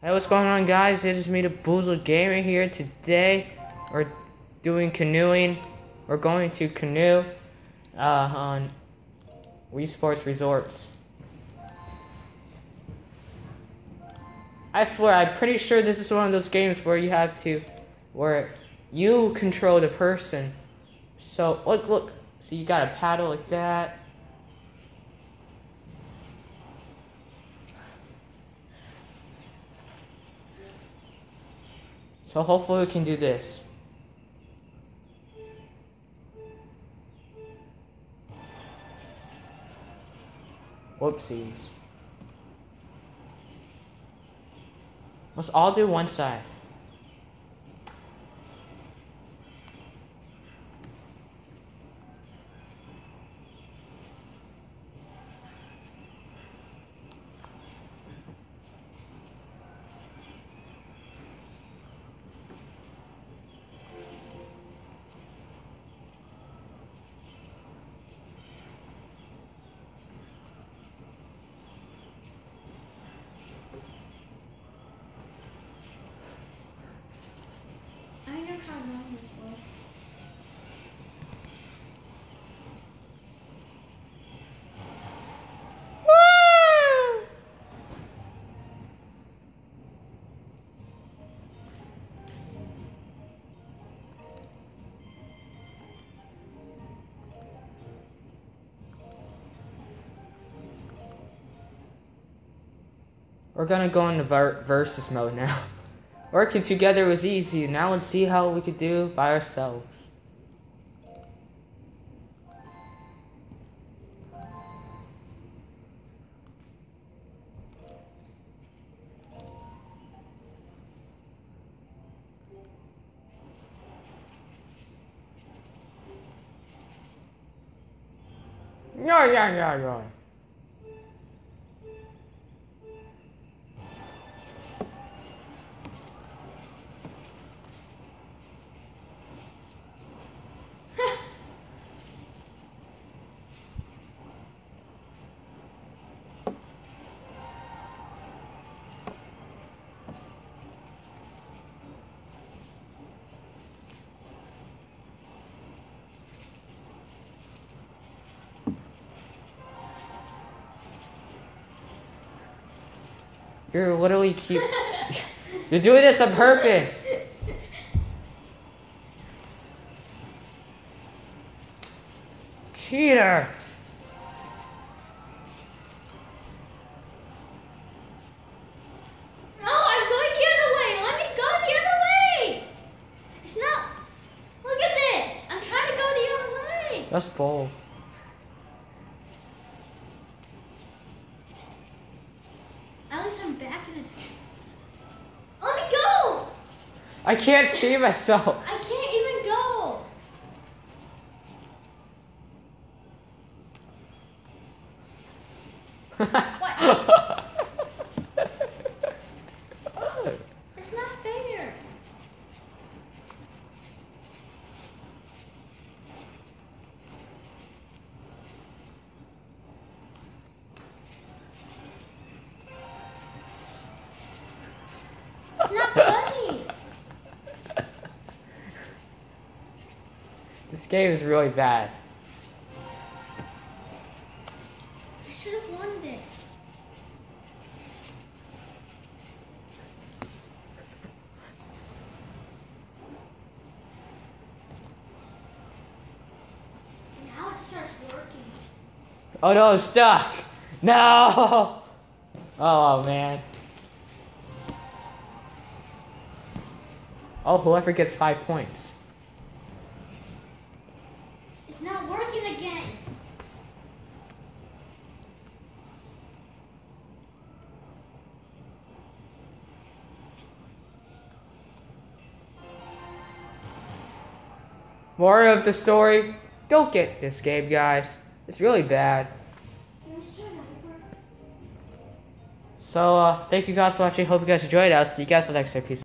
Hey, what's going on, guys? It is me, the BoozledGamer, here. Today we're doing canoeing. We're going to canoe on Wii Sports Resorts. I swear, I'm pretty sure this is one of those games where you have to, where you control the person. So look. So you got a paddle like that. So hopefully we can do this. Whoopsies. Let's all do one side. We're gonna go into versus mode now. Working together was easy. Now let's see how we could do by ourselves. Yeah. You're literally cute. You're doing this on purpose. Cheater. No, I'm going the other way. Let me go the other way. It's not. Look at this. I'm trying to go the other way. That's bold. Let me go! I can't see myself. I can't even go. What? It's not fair. It's not funny. This game is really bad. I should have won this. Now it starts working. Oh no, I'm stuck. No. Oh man. Oh, whoever gets 5 points. It's not working again. Moral of the story, don't get this game, guys. It's really bad. So, thank you guys for watching. Hope you guys enjoyed. I'll see you guys next time. Peace.